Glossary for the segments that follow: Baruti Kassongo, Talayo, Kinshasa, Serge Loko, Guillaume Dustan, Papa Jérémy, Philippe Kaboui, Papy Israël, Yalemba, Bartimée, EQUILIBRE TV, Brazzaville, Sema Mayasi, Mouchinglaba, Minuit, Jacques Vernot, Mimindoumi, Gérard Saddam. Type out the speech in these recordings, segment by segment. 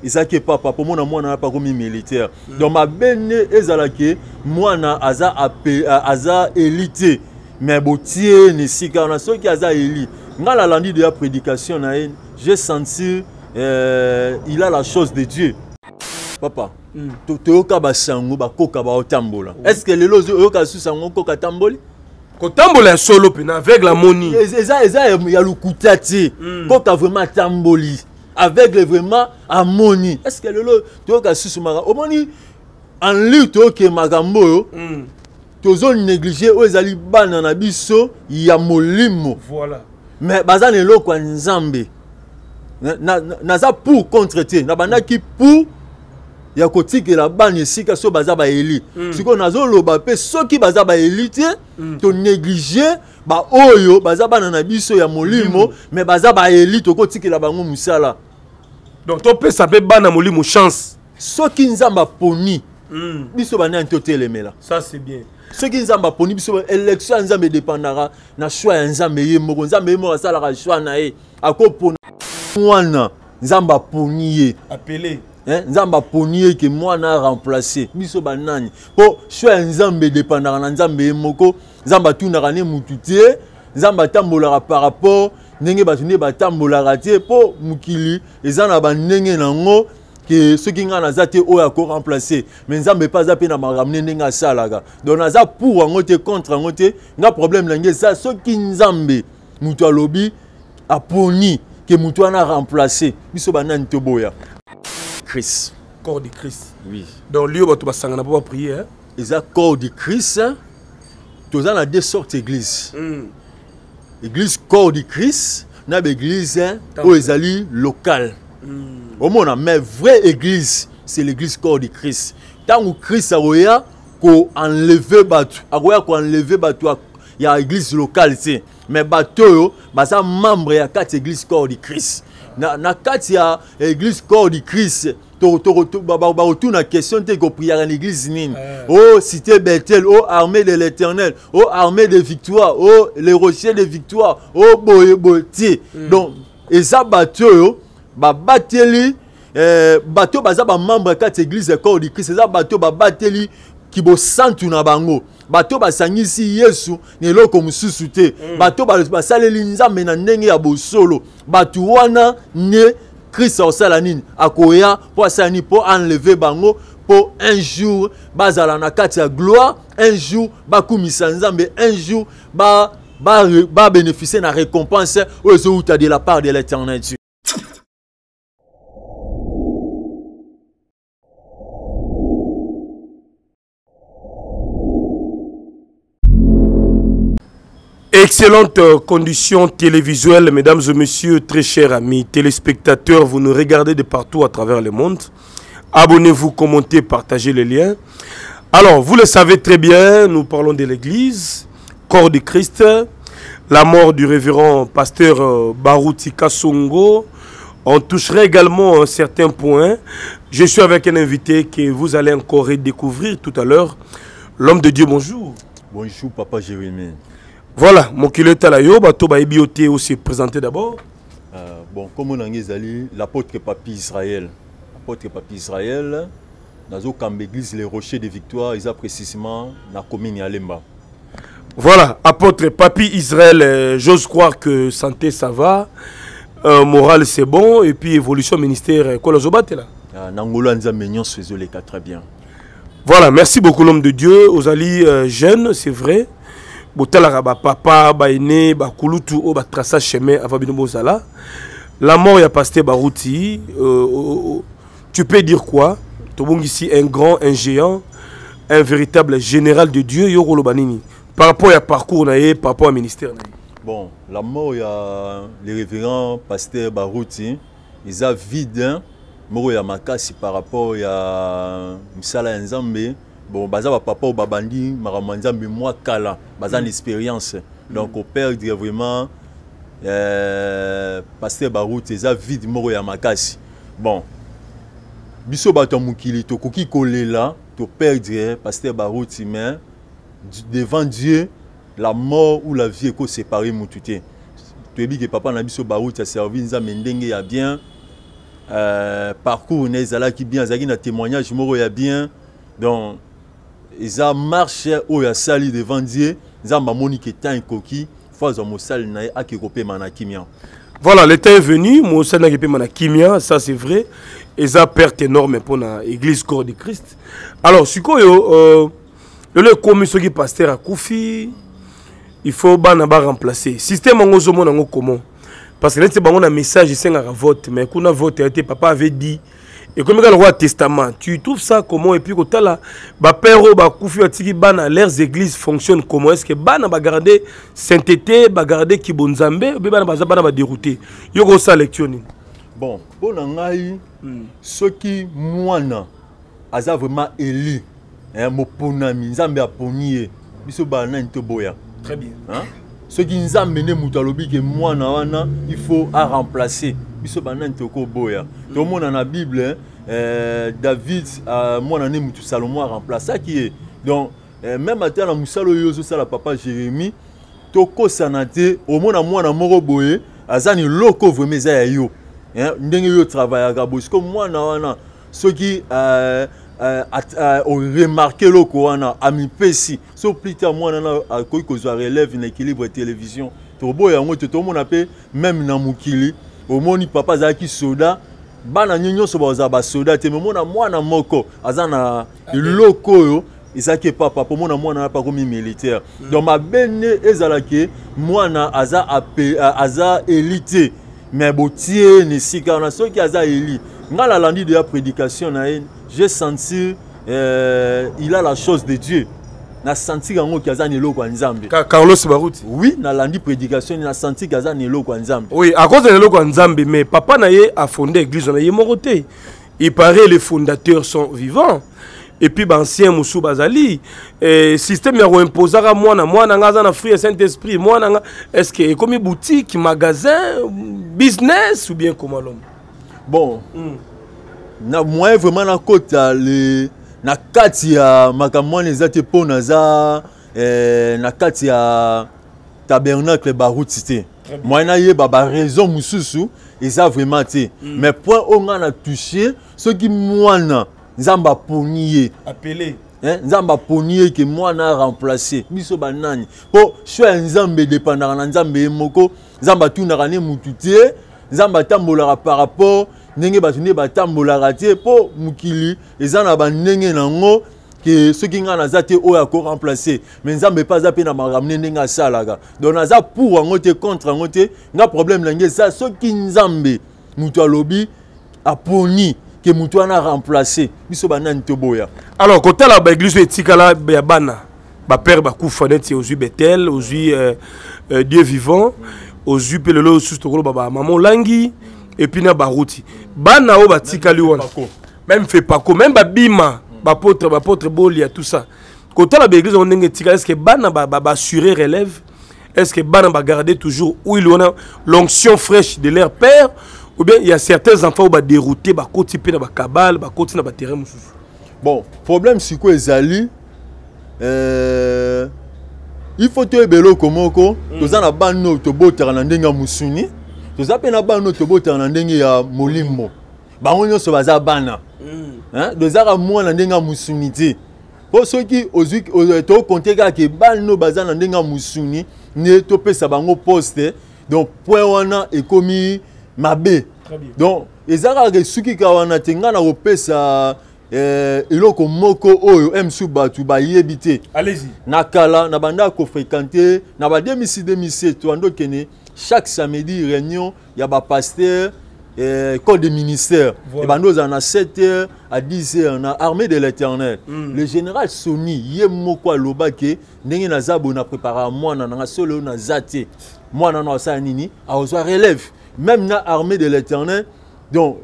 Et ça qui papa pour moi n'a pas commis militaire. Donc ma benne ezalake moi na aza aza élite mais botier ne si car na soki aza éli. Dans la landi de la prédication na j'ai senti il a la chose de Dieu. Papa, to kaba sango ba koka ba tambola. Est-ce que les lozo yoka su sango koka tamboli? Ko tambola solo pena avec la moni. Eza ya lukutati. Koka vraiment tamboli. Avec le vraiment harmonie. Est-ce que le tu as su mara omoni en lutte que magambo tu as négligé aux ali banana biso ya molimo voilà mais bazane lo kwa nzambe na za pour contreter na banda ki pour ya kotike la bani sika so bazaba eli siko nazo loba pe soki bazaba elite to négliger ba oyo bazaba na biso ya molimo mais bazaba elite kotike la bango musala. Donc, tu peux saper bana moli mon chance. Ceux qui nous ont poni, ils sont banés en total là. Ça c'est bien. Ceux qui nous ont poni, ils sont élections nous ont dépendra, na choix nous ont meilleur, nous avons ça la choix na e. À quoi poni? Moi na, nous avons ponié. Appelé. Nous avons ponié que moi na remplacé. Ils sont banés. Pour choix nous ont dépendra, nous avons meilleur moko, nous avons tout na rané mutute, nous avons tambola par rapport. Nenge batune batambola raté po mukili ezana ba nenge nango que ceux qui ngana zate o ya ko remplacer mais nzambe pas zape na maramne nenga salaga donc naza pour ngote contre ngote na problème langue ça ceux qui nzambe mutu alobi aponi que mutu ana remplacer biso banani toboya Christ corps de Christ oui donc lieu bato basangana po prier hein eza corps de Christ toza na deux sortes église Église corps du Christ, na l'église où ezali locale. Au moins mais vraie église, c'est l'église corps du Christ. Tant où Christ a roya ko enlever bateau, a roya ko enlever bateau, il y a église locale c'est. Mais bateau ba ça membre ya quatre église corps du Christ. Na quatre ya église corps du Christ. To ba retourne la question te ko prier à l'église nini. Oh cité Bethel, oh armée de l'Éternel, oh armée de victoire, oh les rochers de victoire, oh boye boti. Donc eza bateau ba bateli bateau baza ba membre quatre église corps du Christ, eza bateau ba bateli qui bo santu na bango. Bato basangisi Yesu nelo ko mususu te. Bato basaleli nzambe na ndenge ya bosolo. Bato wana ne Christ au salanine akoya pour sani pour enlever bango pour un jour bazala na kati ya gloire un jour bakumisa nzambe un jour ba bénéficier na récompense ozo de la part de l'Éternel. Excellente condition télévisuelle, mesdames et messieurs, très chers amis téléspectateurs, vous nous regardez de partout à travers le monde. Abonnez-vous, commentez, partagez les liens. Alors, vous le savez très bien, nous parlons de l'église, corps du Christ, la mort du révérend pasteur Baruti Kassongo. On toucherait également certains points. Je suis avec un invité que vous allez encore redécouvrir tout à l'heure. L'homme de Dieu, bonjour. Bonjour, Papa Jérémy. Voilà, mon kilo Talayo, bato ba ebioté aussi présenté d'abord. Bon, comme on a dit, l'apôtre Papy Israël. L'apôtre Papy Israël, dans l'église les rochers de victoire, ils ont précisément la commune Yalemba. Voilà, apôtre Papy Israël, j'ose croire que santé ça va, morale c'est bon, et puis évolution ministère, quoi l'ozobaté là? N'angola Nzamenion se faisait les cas très bien. Voilà, merci beaucoup l'homme de Dieu, aux alliés jeunes, c'est vrai. Papa, Baïné, Bakulutu, Batrasa, Chemin, Avabinobozala. La mort, il y a pasteur Baruti. Tu peux dire quoi? Tout le monde ici, un grand, un géant, un véritable général de Dieu, Yorolo Banini. Par rapport à parcours, par rapport au ministère. Bon, la mort, il y a le révérend pasteur Baruti. Ils ont vide, moko ya makasi par rapport ya misala ya nzambe bon baza ba papa babandi makambo nzambe moi kala baza l'expérience donc au perdre vraiment pasteur Baruti eza vide moko ya makasi bon biso bato mukili to koki kolela to perdre pasteur Baruti mais devant Dieu la mort ou la vie est séparée mututé tu dis que papa na biso Baruti a servi nzambe ndenge ya bien parcours nezala qui bien zaki na témoignage moko ya bien donc ils a marché au ya sali devant Dieu nzamba monique tan koki fois mo sali na akikope manakimia voilà l'été est venu mo sali na kope manakimia ça c'est vrai ils a perte énorme pour la église corps de Christ alors sikoyo le commission qui pasteur a koufi il faut bana ba remplacer système ngozo mona ngo comment parce que là, c'est un message, c'est un vote. Mais quand on a voté, papa avait dit. Et comme il y a le roi testament, tu trouves ça comment? Et puis, quand tu as là, leurs églises fonctionnent comment? Est-ce que tu garder sainteté, tu garder Kibonzambe, ou tu as dérouté? Tu as ça lecture. Bon, pour ceux qui, moi, sont vraiment élus, très bien. Hein? Ce qui nous a mené Moutalobi que moi il faut à remplacer. Biso banan toko boya. Tout le monde dans la Bible David moi nané Moutou Salomon a remplacé qui est. Donc même à terre Moussalo yozo ça la papa Jérémy toko sanate au monde moi na moro boye azani loko vraiment ça yo. Hein ndenge yo travailler gabos comme moi na ce qui remarqué le Corona, ami Pessi. Sauf plus tard, moi, à quoi que je relève une équilibre télévision. Turbo et un autre, tout le monde appelle même Namukili. Au moins, papa Zaki soda. Bananion soba soda. Te mon moi na moko. Azana loko. Isaki papa. Pour mon moi n'a pas commis militaire. Donc ma benne ezalake. Moi na aza aza élite. Mais botier ne si car na ceux qui aza élite. Dans la landi de la prédication, j'ai senti il a la chose de Dieu. J'ai senti qu'il y a un loco en Zambie. Carlos Baruti. Oui, dans la landi de la prédication, il a senti qu'il y a un loco en Zambie. Oui, à cause de loco en Zambie, mais papa a fondé l'église, on a moroté. Il paraît les fondateurs sont vivants. Et puis, l'ancien Moussou Bazali, le système est imposé à moi, je suis fruit Saint-Esprit. Est-ce que c'est comme une boutique, magasin, business ou bien comment l'homme? Bon, moi vraiment na kota le na katia makamwana ezate pona za na katia tabernacle Baruti. Moi na ye baba raison mususu eza vraiment te. Mais point on a touché ce qui mwana nzamba ponier appelé hein nzamba ponier que mwana remplacer biso banani po choix nzambe dépendant na nzambe moko nzamba tuna kané mututie nzamba tambola par rapport nenge batune batambola raté po mukili ezana ba nenge nango que ceux qui ngana za te o ya ko remplacer mais nzambe pas za pe na ramener nenge asalaga donc za pour ngote contre ngote nga problème langue ça ceux qui nzambe muto alobi aponi que muto na remplacer biso banani to boya alors côté la ba église etikala ya bana ba père ba kufa neti ozu betel ozu Dieu vivant aux UP le lot sous le baba maman langi et puis na Baruti bana o batikali wona même fait pas quoi même babima ba potre boli à tout ça côté la église on ndenge tikala est-ce que bana ba assurer relève est-ce que bana ba garder toujours où il on a l'onction fraîche de leur père ou bien il y a certains enfants ou ba dérouter ba koti pe na ba kabal ba koti na ba terrain mususu bon problème c'est quoi ezali il faut que belo komoko tozana bano to botara na ndenga musuni tozapena bano to botara na ndenge ya molimo bango nyonso baza bana hein dozara mwana ndenga musuni te po soki ozuki to konteka ke bano baza na ndenga musuni ne to pesa bango poste donc point wana ekomi mabe donc ezara ke suki ka wana tenga na opesa eloko moko oyo msu batu bayebi te allez-y nakala na banda ko fréquenter na ba 2006 to ando kene chaque samedi réunion ya ba pasteur corps de ministère voilà. Et bando za na 7h à 10h na armée de l'Éternel le général Soni ye moko alobake ndenge na zabo na préparer mwana na solo na zate mwana na osa nini a osa relève même na armée de l'Éternel Donc,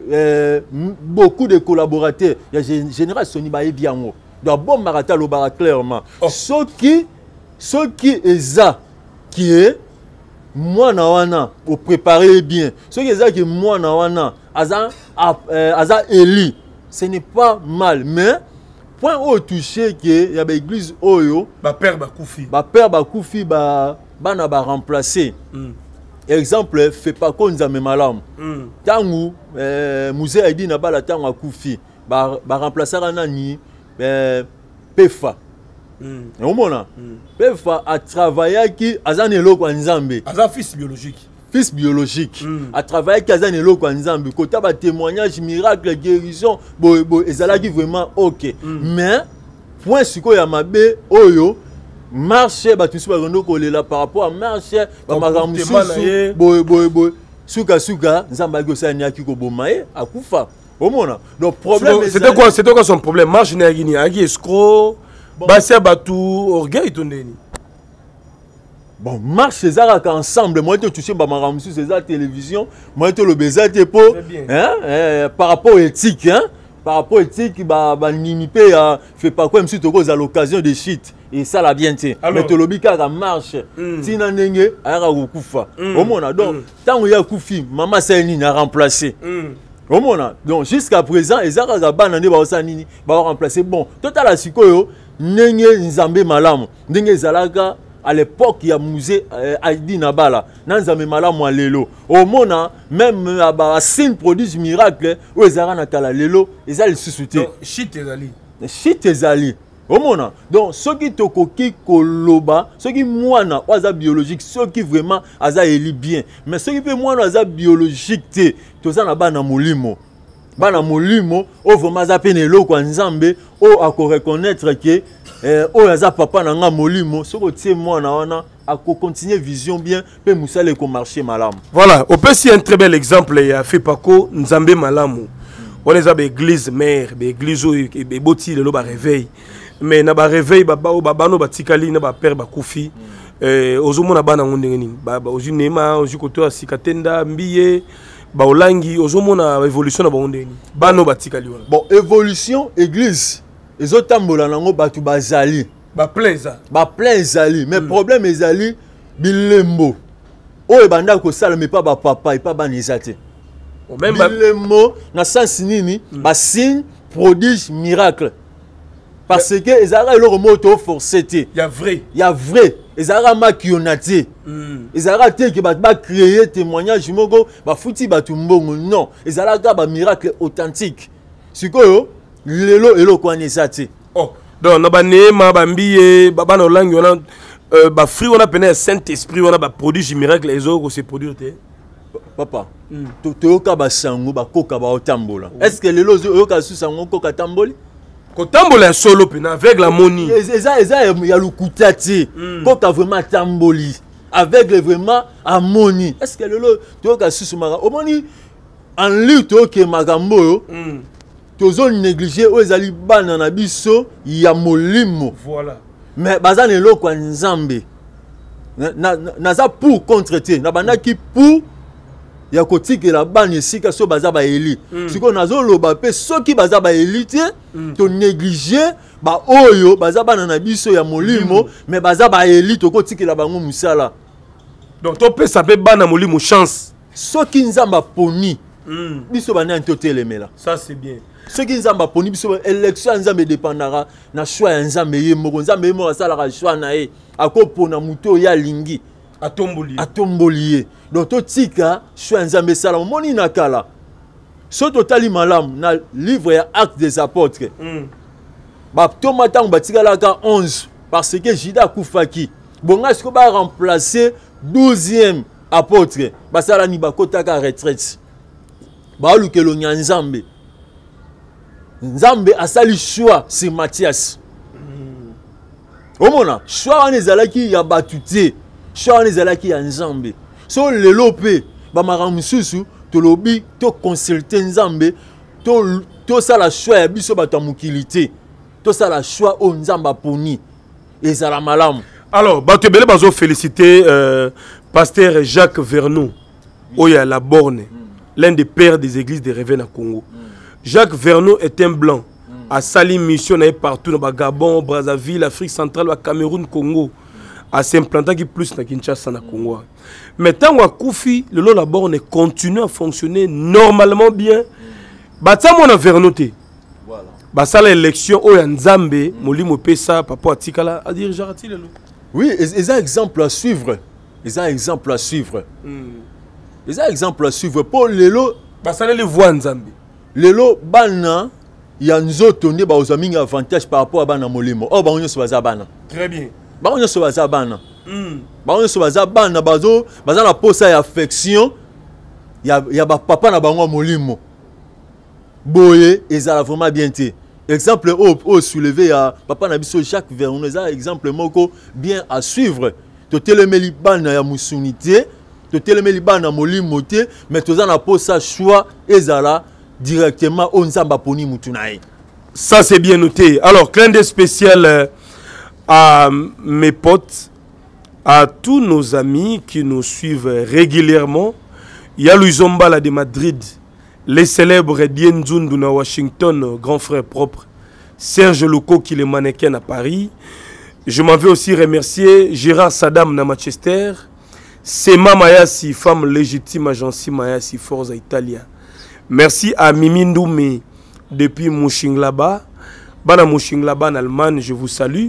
beaucoup de collaborateurs, il y a général Sony Baye Biamo. Donc, bon marathon, le barat clairement. Oh. Ceux qui est moi nawana pour préparer bien. Ceux qui est moi nawana asa Eli. Ce n'est pas mal, mais point au toucher que il y a l'église Oyo. Ba père Bakoufi na ba remplacer. Exemple, fait pas qu'on a même alarme. Tangu musée a dit na ba la tangu Bakoufi ba remplacer anani Pefa. Pefa a travaillé qui Azanelo Kwanzambe. Azan fils biologique. Fils biologique. A travaillé qui Azanelo Kwanzambe. Quand il y a témoignage, miracle, guérison, ils vraiment ok. Mais point sur quoi il y a ma bé Oyo. Marché, bah tu sais pas par rapport à marché, bah magamu boy suka zambago sa niaki ko bomae akufa. Donc problème. C'était quoi son problème? Marche na gini agi escroc. Basé batou orgueil tondeni. Bon marche César ensemble. Moi tu touché bah magamu César télévision. Moi tu le baiser tes pots. Hein par rapport éthique hein. Par rapport éthique bah ninipe fait pas quoi même si tu causes à l'occasion des shit. Et ça l'a bien été. Mais le lobby car marche. Si n'a n'engé, aera au koufa. Au moins donc tant où y a koufi, maman Saini n'a remplacé. Au moins donc jusqu'à présent, ils ont rabat n'engé ba Saini, ba remplacer. Bon, total à sikoyo n'engé nzambe malam, n'engé zalaga à l'époque il y a musée Aidi Nabala, n'nzambe malam à lelo. Au moins même à Barasine produit miracle, où ils ont natala lelo, ils allaient susciter. Chit ezali. Donc ceux qui tokoki koloba, ceux qui moana oza biologique, ceux qui vraiment aza eli bien, mais ceux qui peut moana oza biologique té, toza na bana molimo, o vraiment aza penelo ko nzambe, o ako reconnaître que o aza papa nanga molimo, soko tie moana wana ako continuer vision bien, pe musale ko marcher malam. Voilà, on peut si un très bel exemple ya fait pako nzambe malamu. On les a l'église mère, l'église où les botis le réveil. Mais na ba réveil ba babano ba tikali na ba père ba kufi ozomona bana ngondengeni ba ozunema ozukoto sikatenda mbiye ba olangi ozomona évolution na ba ngondengeni bano ba tikali wala bon évolution église ezotambola nango batu bazali ba plein zali mais problème ezali bilembo oyo banda ko sala mais pas ba papa et pas ba nezate même bilembo na sens nini ba signe prodige miracle. Parce que ils ont leur moto forcé. Il y a vrai. Ils ont maquillonné. Ils ont été qui va créer témoignage mogo, va fouti batumbo non. Ils ont un miracle authentique. C'est quoi yo? Lelo elo ko anisati. Oh, donc na bané ma bambié, baba na langue on a ba fruit on a peine Saint-Esprit on a ba produit miracle les autres se produire. Papa, tu yo ka ba sango ba koka ba otambola. Est-ce que lelo yo ka su sango koka tamboli? Quand tu solo avec la monnaie. Il y a le koutati. Quand tu as vraiment tamboli avec vraiment la monnaie. Est-ce que le tu as su au moni en lutte que magambo tu as négligé aux ali banana biso ya molimo. Voilà. Mais bazane lo kwa nzambe. Na za pour contreter, na bana ki pour ya kotike la bani sika so bazaba eli. Siko nazo loba pe so ki bazaba eli te to négliger ba oyo bazaba na biso ya molimo mais bazaba eli to kotike la bango musala. Donc to pe ça pe bana molimo chance. So ki nzamba poni biso bana ntotelemela. Ça c'est bien. So ki nzamba poni biso élection nzambe dépendra na choix nzambe ye moko nzambe mo asala ka choix na ye akopona muto ya lingi. Atombolier. Donc, tout tika, chouanzambe salam, moni nakala. So totali malam, na livre ya acte des apôtres. Baptomatang batikalaka 11, parce que Jida Koufaki. Bon, est-ce qu'on va remplacer 12e apôtre? Basala ni bakotaka retraite. Baolukelo nyanzambe. Nzambe asali choix, c'est Mathias. Omona, choix anezalaki ya batute. Chouan les alaki ya nzambe. So le lopé, ba maramususu, to lobi, to consulter nzambe, to sa la choua ya biso ba ta mukilite. To sa la choua o nzamba poni. Et ça la malam. Alors, ba te bele bazo féliciter pasteur Jacques Vernot. Oya la borne. l'un des pères des églises de Réveil au Congo. Jacques Vernot est un blanc. A sali mission partout dans le Gabon, Brazzaville, Afrique centrale, Cameroun, Congo. À s'implanter plus dans Kinshasa, dans le Congo. Mais tant qu'on a Koufi, le lot là-bas, on est continué à fonctionner normalement bien. Bata mon a Vernoté. Voilà. Bata l'élection au Nzambe, Molimo Pesa, Papa Atikala, à dire Jarati le lot. Oui, ils ont un exemple à suivre. Ils ont un exemple à suivre. Ils ont un exemple à suivre pour les lots. Bata les voix Nzambe. Les lots banan. Il y a nous autres qui ont un avantage par rapport à Bana Molimo. Oh, on est Bana. Très bien. On est Bana. On est Bana. Baza la pose à affection. Il y a papa na bango Molimo. Boye, ils ont vraiment bien été. Exemple au soulevé à papa na biso Jacques Vernot. Ils ont exemple moko bien à suivre. Tu telemeli Bana ya musunité, tu telemeli Bana Molimo té, mais tu as la pose à choix ezala directement au Nzamba Poni Moutunaï. Ça c'est bien noté. Alors, clin d'œil spécial à mes potes, à tous nos amis qui nous suivent régulièrement. Il y a Luizombala de Madrid, les célèbres Dienzundu à Washington, grand frère propre, Serge Loko qui est mannequin à Paris. Je m'en vais aussi remercier Gérard Saddam à Manchester, Sema Mayasi, femme légitime agence Mayasi Forza Italia. Merci à Mimindoumi depuis Mouchinglaba. Bana Mouchinglaba en Allemagne, je vous salue.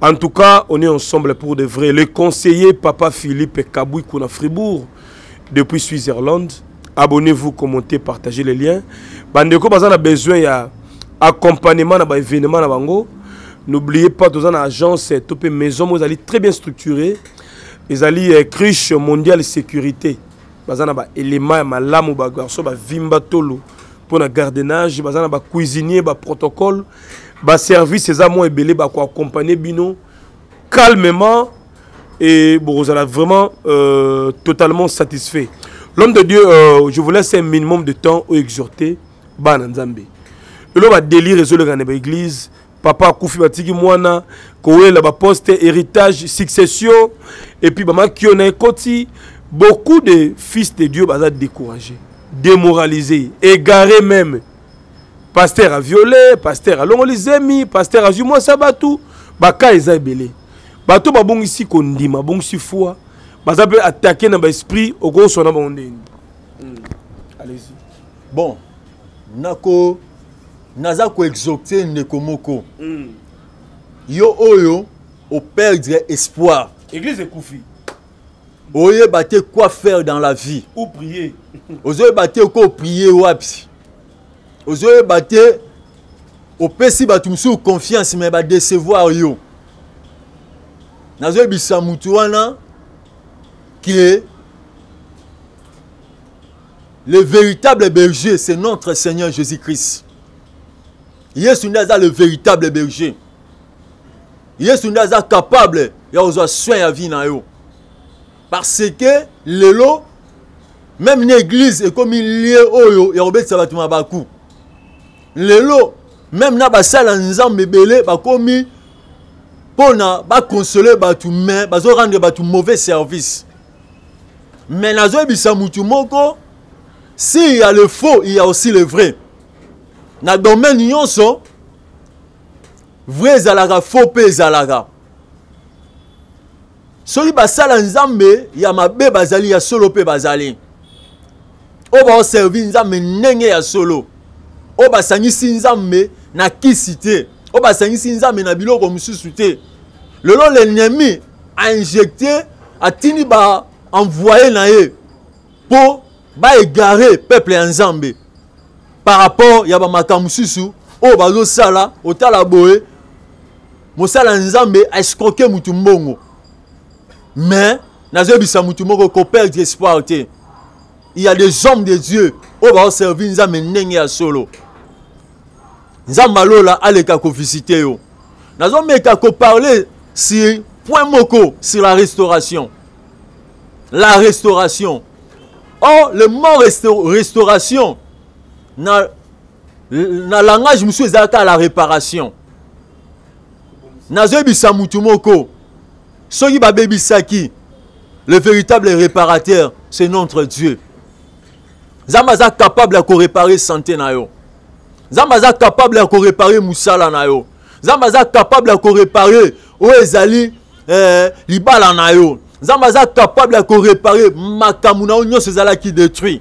En tout cas, on est ensemble pour de vrai. Le conseiller Papa Philippe Kaboui qu'on a Fribourg depuis Suisse-Irlande. Abonnez-vous, commentez, partagez les liens. Bandeko bazana besoin ya accompagnement na ba événement na bango. N'oubliez pas tous en agence top maison mozali très bien structurée. Ils ali criche mondiale sécurité. Bazana ba élément malamu ba garçon ba vimba tolo pour na gardenage bazana ba cuisinier ba protocole ba service eza mo ebelé ba ko accompagner bino calmement et bozala vraiment totalement satisfait. L'homme de Dieu, je vous laisse un minimum de temps au exhorter bana nzambe. Lelo ba délire zo le gane ba église papa kufi batiki mwana kowela ba poste héritage succession et puis ba makiona koti. Beaucoup de fils de Dieu sont découragés, démoralisés, égarés même. Pasteur a violé, pasteur a longolizemi, pasteur a jumon sabatou, baka ezabele. Bato babong ici kondima, babong si foi, bazabe attaquer dans l'esprit au gros son abondé. Allez-y. Bon, nako nazako exhorter nekomoko. Yo oyo au perdre espoir. Église Koufi. Oye battez quoi faire dans la vie? Ou prier. Oye battez quoi prier ou absi? Oye battez au pessi batum sur confiance mais ba décevoir yo. Nazo bisa mutuana que le véritable berger c'est notre Seigneur Jésus-Christ. Yesu naza le véritable berger. Yesu naza capable ya ozo soin ya vie na yo. Parce que les lots, même l'église est comme il y a oyo et Robert Sabatuma Bakou. Les lots, même na basala nzambe belé bakomi pona ba consoler batu mais bazo rendre batu mauvais service. Mais nazo bisa mutu moko s'il y a le faux, il y a aussi le vrai. Na domaine nyonso vrai zalaga faux pe zalaga. Soli basala nzambe ya mabe bazali ya solo pe bazali. O ba servir nzambe nenge ya solo. O ba sangisi nzambe na kisite. O ba sangisi nzambe na biloko mususu te. Le long l'ennemi a injecté a tini ba envoyer na ye pour ba égarer peuple nzambe par rapport ya ba makamususu o ba zo sala o tala boye. Mosala nzambe a escroquer mutu mbongo. Mais, il y a des hommes de Dieu qui vont servir nous amener à solo. Nous allons visiter. Nous allons parler sur point moko sur la restauration. La restauration. Or, le mot restauration, dans le langage, monsieur Zaka, la réparation. Nous allons Soki babebisaki, le véritable réparateur, c'est notre Dieu. Zamaza capable de réparer santé na yo. Zamaza capable de réparer musala na yo. Zamaza capable de réparer oezali libala na yo. Zamaza capable de réparer makamuna nyo sezala qui détruit.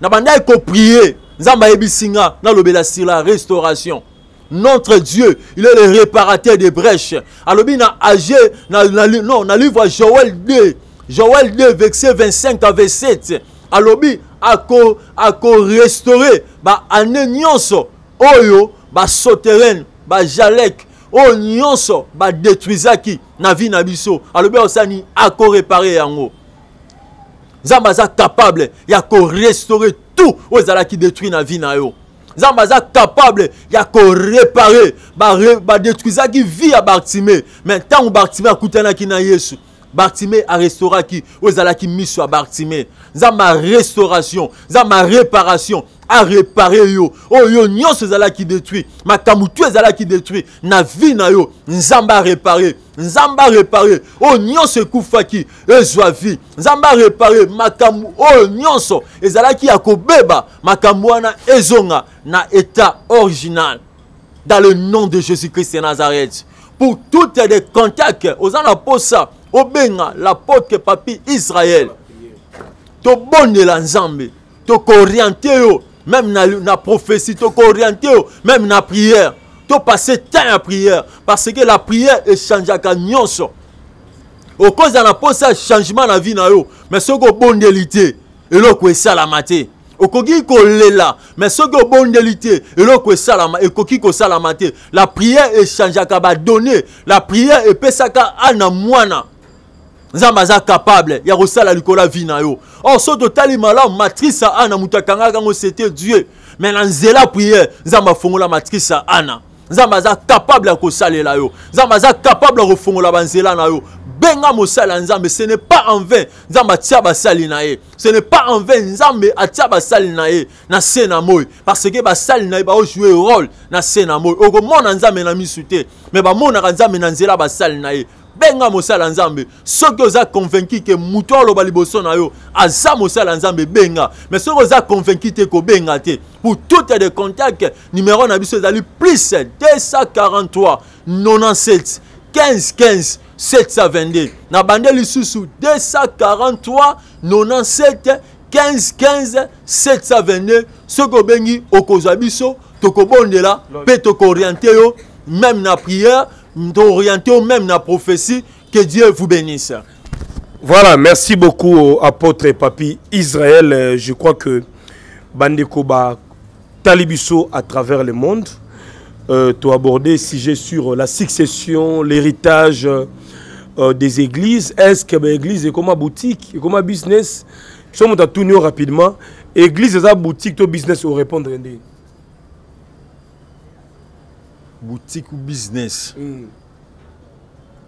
Na banda ko prier. Zamba ebisinga na lobela sila restauration. Notre Dieu, il est le réparateur des brèches. Alobi na age non, na livre Joël 2. Joël 2 verset 25 à 27. Alobi ako restaurer ba année nyonso oyo ba soteren ba jalek o nyonso ba détruisaki na vie na biso. Alobi osani ako réparer yango. Zambaza capable ya ko restaurer tout ozala qui détruit na vie na yo. Zambaza capable ya ko réparer ba détruisaki vie ya Bartimée. Mais tant ou Bartimée akutana ki na Yesu. Bartimée a restauré qui ozala qui mis sur Bartimée. Zama restauration, zama réparation, a réparé yo. Oh yo nyon zala qui détruit, makamutu zala qui détruit, na vie na yo, nzamba réparé, oh nyon se koufa ki, ezwa vie, nzamba réparé, makamu, oh nyon so, ezala ki akobeba, makamwana ezonga, na état original. Dans le nom de Jésus-Christ de Nazareth, pour toutes les contacts, osana posa, obenga, l'apôtre Papy Israël. To bon de l'ensemble, to orienté même na prophétie, to orienté même na prière, to passer temps à prière, parce que la prière échange à nyonso. Au cause d'un apôtre changement na vie na yo, mais ce que bon de l'ité, et l'eau que ça la maté. Au kogi ko lela, mais ce que bon de l'ité, et l'eau que ça la maté. La prière échange à ba donner, la prière et pesaka ana mwana. Zamaza capable, ya rosala likola vina yo. Or so totali mala matrice ana mutakanga kango c'était Dieu. Mais nzela prière, zamba fongola matrice ana. Zamaza capable ko salela yo. Zamaza capable refongola banzela na yo. Benga mosala nzambe, ce n'est pas en vain. Zamba tiaba salina ye. Ce n'est pas en vain nzambe atiaba salina ye na sena moy parce que ba salina ba jouer rôle na sena moy. Oko mona nzambe na misute, mais ba mona nzambe na nzela ba salina ye. Benga mosala nzambe, ceux qui ont convaincu que mutolo baliboso na yo, aza mosala nzambe benga, mais ceux qui ont convaincu te ko benga te. Pour toutes les contacts, numéro na biso ezali plus 243 97 15 15 722. Na bande lisusu 243 97 15 15 722. Ceux qui bengi okozwa biso, toko bondela, pe toko orienté yo, même na prière. D'orienter au même la prophétie, que Dieu vous bénisse. Voilà, merci beaucoup apôtre Papy Israël. Je crois que Bandekoba Talibiso à travers le monde, tu as abordé sujet sur la succession, l'héritage des églises. Est-ce que l'église est comme boutique, est comme business? Si on tourne rapidement, église est boutique, tout business au répondre. Boutique ou business.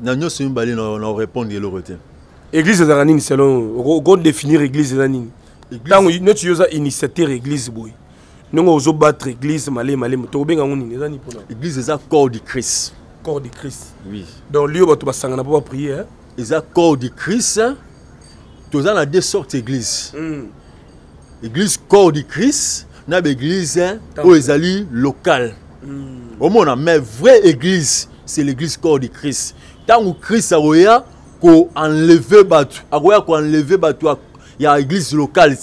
Nous sommes balés, nous répondons à l'autre. Église de Ranine, selon. On définir l'église de Ranine. Nous sommes initiateurs de l'église. Nous sommes battre l'église, l'église est un corps de Christ. Corps de Christ. Oui. Donc, lieu où tu vas pas prier. C'est un corps de Christ. Tu as deux sortes d'église. Église corps de Christ, nous avons l'église où ils allient locale. Au monde, mais vraie église, c'est l'église corps de Christ. Tant que Christ a enlevé bateau, il y a l'église locale.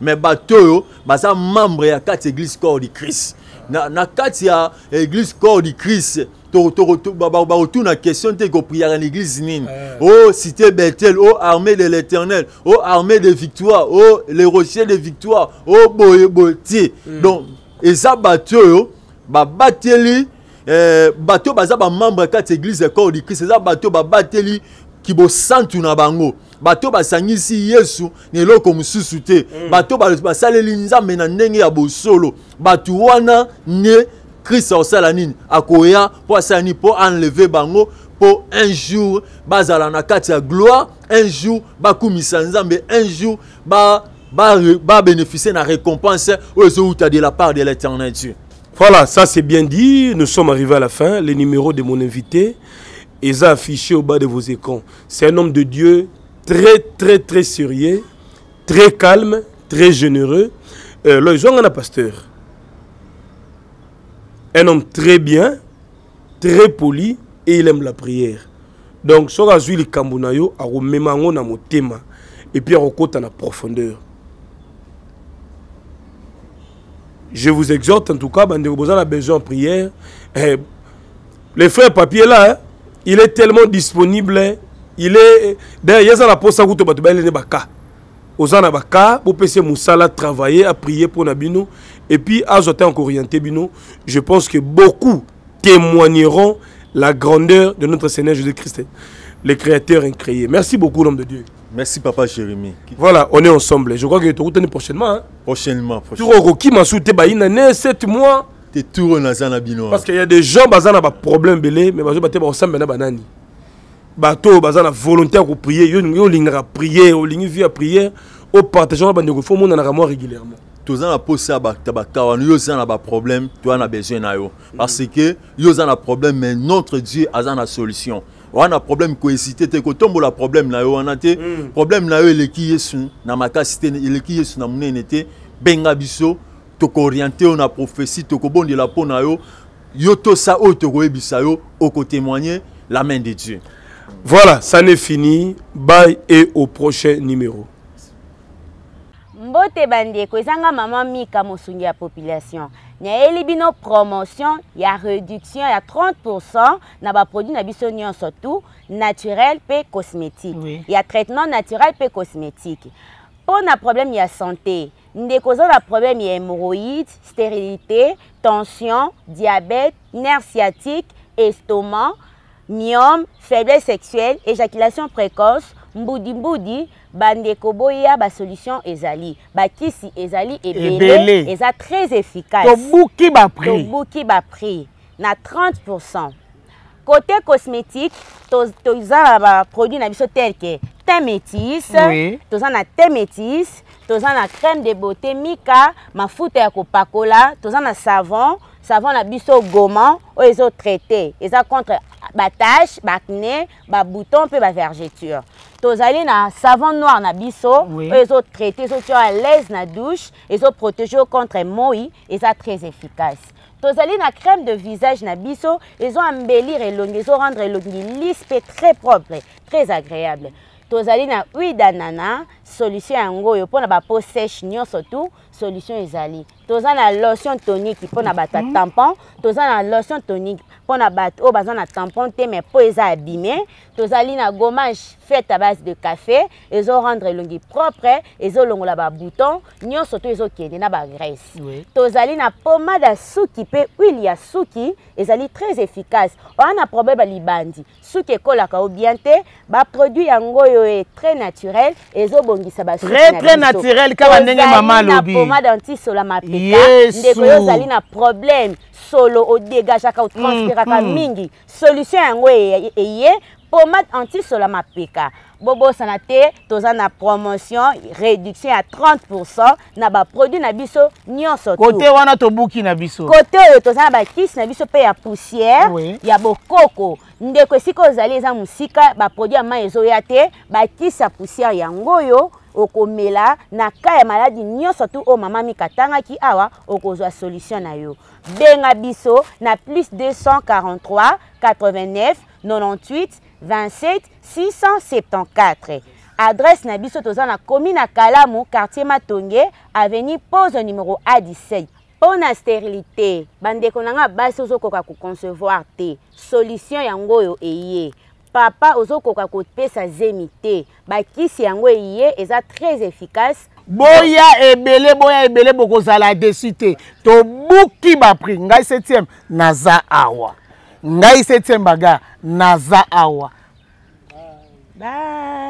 Mais bateau, il y a membre, il y a quatre églises corps de Christ. Na il y a l'église corps de Christ. Retourne la question de prier à l'église. Oh, cité Bethel, oh, armée de l'éternel, oh, armée de victoire, oh, les rochers de victoire, oh, boy, boy. Donc, et ça, bateau, Babateli, bateau baza ba membre kat église corps du Christ, ça bateau babateli qui bo santu na bango. Bateau basangisi Yesu ne loko mususute. Bateau basaleli nzambe na ndenge ya bosolo. Bato wana ne Christ osala nini akoya po asani po enlever bango po un jour bazala na kat ya gloire, un jour bakumisa nzambe, un jour ba bénéficier na récompense ozo de la part de l'Éternel Dieu. Voilà, ça c'est bien dit. Nous sommes arrivés à la fin. Les numéros de mon invité, ils ont affiché au bas de vos écrans. C'est un homme de Dieu très, très, très sérieux, très calme, très généreux. Ils ont un pasteur. Un homme très bien, très poli, et il aime la prière. Donc, si on a vu les Cambounaïo, on a même un thème, et puis on a la profondeur. Je vous exhorte, en tout cas, quand vous avez besoin de prière, le frère Papier là, il est tellement disponible, il est... D'ailleurs, il y a la poste à route, il y a des cas. Aux Anabaka, pour PC Moussala travailler, à prier pour Nabino, et puis à Zotan encore orienté Bino, je pense que beaucoup témoigneront la grandeur de notre Seigneur Jésus-Christ, le Créateur incréé. Merci beaucoup, l'homme de Dieu. Merci, Papa Jérémy. Voilà, on est ensemble. Je crois que tu retournes prochainement. Hein? Prochainement. Tu retournes qui m'a soutenu, il y a 7 mois. Tu retournes dans Zanabino. Parce qu'il y a des gens qui ont des problèmes, mais je vais te ensemble dans Banani. Bateau, bazana volontaire pour prier, yo linga prier, yo linga vie à prier, au partageant bande de faux monde na ramon régulièrement. Tous en a posé à bakta, on yo zan a problème, toi na besoin na yo. Parce que yo zan a problème mais notre Dieu a zan a solution. On a problème ko hésiter te ko tombe la problème na yo, on a te problème na yo le ki Yesu na makasité le ki Yesu na munenete benga biso to ko orienter on a prophétie to ko bonde la peau na yo, yo to sa o to ko ebisa yo o ko témoigner la main de Dieu. Voilà, ça n'est fini. Bye et au prochain numéro. Mbote bandeko ezanga maman Mika mosungi ya population. Nya elibino promotion ya réduction ya 30% na ba produit na biso nyonso tout naturel pe cosmétique. Ya traitement naturel pe cosmétique. Pona problème ya santé. Ndeko za na problème ya hémorroïdes, stérilité, tension, diabète, nerf sciatique, estomac, myome, faiblesse sexuelle, éjaculation précoce, mboudi-mboudi, bandeko boya, ba solution ezali. Ba kisi ezali ebele, eza très efficace. Tobuki ba prix, na 30%. Côté cosmétique, toza ba produit na biso tel que teint métis, toza na teint métis, toza na crème de beauté Mika, mafuta ya kopakola, toza na savon, savon na biso goma, o ezo traité, eza contre ba tache, ba acné, ba bouton pe ba vergeture. Tozali na savon noir na biso, ezo traité, ezo tu à l'aise na douche, ezo protégé contre mohi, eza très efficace. Tozali na crème de visage na biso, ezo embellir elongi, ezo rendre elongi lisse pe très propre, très agréable. Tozali na huile d'ananas, solution yango yo pona ba peau sèche nyonso tout, solution ezali. Tozali na lotion tonique pona ba tampon, tozali na lotion tonique pona ba o bazana tampon te mais peau eza abîmée. Tozali na gommage fait à base de café, ezo rendre elongi propre, ezo longola ba bouton, nyonso tout ezo kende na ba graisse. Tozali na pommade ya suki pe huile ya suki, ezali très efficace. On a problème libandi, suki ekola ka obiante, ba produit yango yo est très naturel, ezo très naturel car on a maman lobby. Pommade anti-sola mapeka. Yes. Ndeko na problème solo au dégage à transpiraka mingi. Solution yango eye pommade anti-sola mapeka. Bobo sanate tozana promotion réduction à 30% na ba produit na biso nyonso tout. Côté wana to buki na biso. Côté tozana ba kiss na biso pe ya poussière, ya bokoko. Ndeko siko zali za musika ba produit ama ezo ya te, ba kiss ya poussière ya ngoyo okomela na ka ya maladie nyonso tout o mama mi katanga ki awa okozwa solution na yo. Benga biso na plus 243 89 98 27 674. Adresse na biso toza na commune na Kalamu, quartier Matonge, avenue Pose numéro A17. Pona stérilité, bandeko nanga basi ozokoka ko concevoir te. Solution yango yo eye. Papa ozokoka ko pesa zemi te. Ba kisi yango eye eza très efficace. Boya ebele bokozala desité. To buki ba pri ngai 7e naza awa. Ngai 7e baga naza awa. Bye.